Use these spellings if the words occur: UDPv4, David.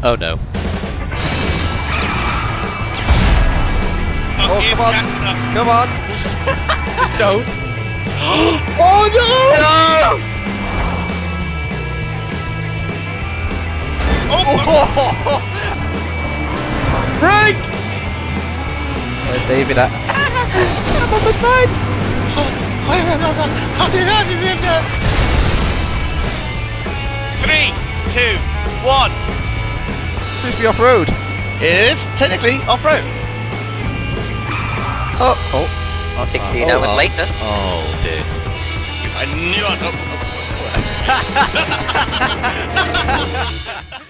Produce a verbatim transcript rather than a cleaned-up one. Oh no. Oh, come on. Come on. Just don't. Oh no! No! Oh! Break! Where's David at? I'm on my side! How did I do that? Three, two, one. It's supposed to be off road. It is technically off road. Oh, oh, sixteen hours later. Oh dear. I knew I'd.